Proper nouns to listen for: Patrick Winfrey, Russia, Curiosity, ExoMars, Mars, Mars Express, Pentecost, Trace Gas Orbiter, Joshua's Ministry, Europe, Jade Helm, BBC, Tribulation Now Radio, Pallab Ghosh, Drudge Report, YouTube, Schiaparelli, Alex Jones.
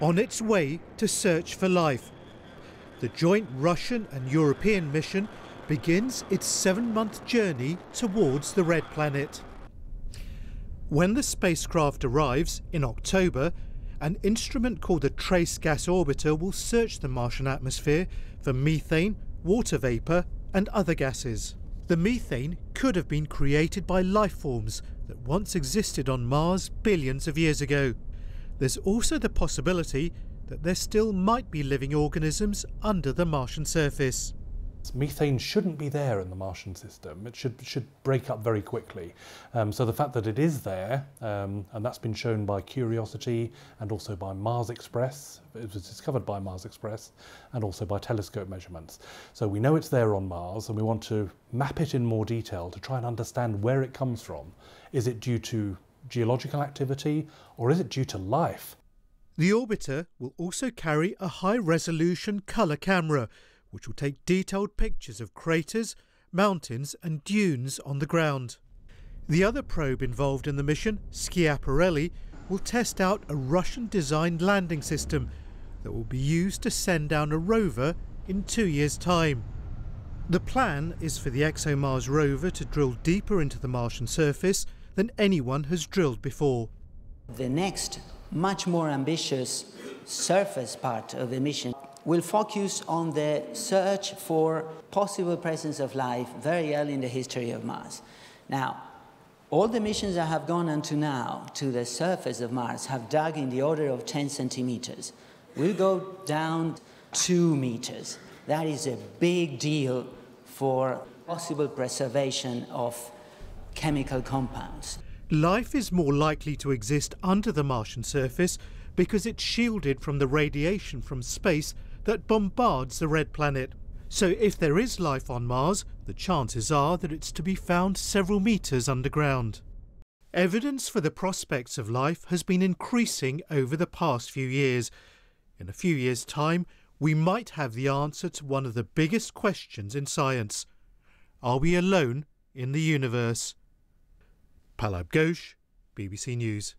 on its way to search for life. The joint Russian and European mission begins its 7-month journey towards the Red Planet. When the spacecraft arrives in October, an instrument called the Trace Gas Orbiter will search the Martian atmosphere for methane, water vapour and other gases. The methane could have been created by life forms that once existed on Mars billions of years ago. There's also the possibility that there still might be living organisms under the Martian surface. Methane shouldn't be there in the Martian system. It should break up very quickly. So the fact that it is there, and that's been shown by Curiosity and also by Mars Express. It was discovered by Mars Express and also by telescope measurements. So we know it's there on Mars and we want to map it in more detail to try and understand where it comes from. Is it due to geological activity or is it due to life? The orbiter will also carry a high-resolution colour camera which will take detailed pictures of craters, mountains and dunes on the ground. The other probe involved in the mission, Schiaparelli, will test out a Russian-designed landing system that will be used to send down a rover in 2 years' time. The plan is for the ExoMars rover to drill deeper into the Martian surface than anyone has drilled before. The next, much more ambitious surface part of the mission will focus on the search for possible presence of life very early in the history of Mars. Now, all the missions that have gone until now to the surface of Mars have dug in the order of 10 centimeters. We'll go down 2 meters. That is a big deal for possible preservation of chemical compounds. Life is more likely to exist under the Martian surface because it's shielded from the radiation from space that bombards the Red Planet. So if there is life on Mars, the chances are that it's to be found several metres underground. Evidence for the prospects of life has been increasing over the past few years. In a few years' time, we might have the answer to one of the biggest questions in science. Are we alone in the universe? Pallab Ghosh, BBC News.